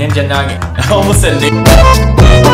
Ninja nugget. Almost said ninja.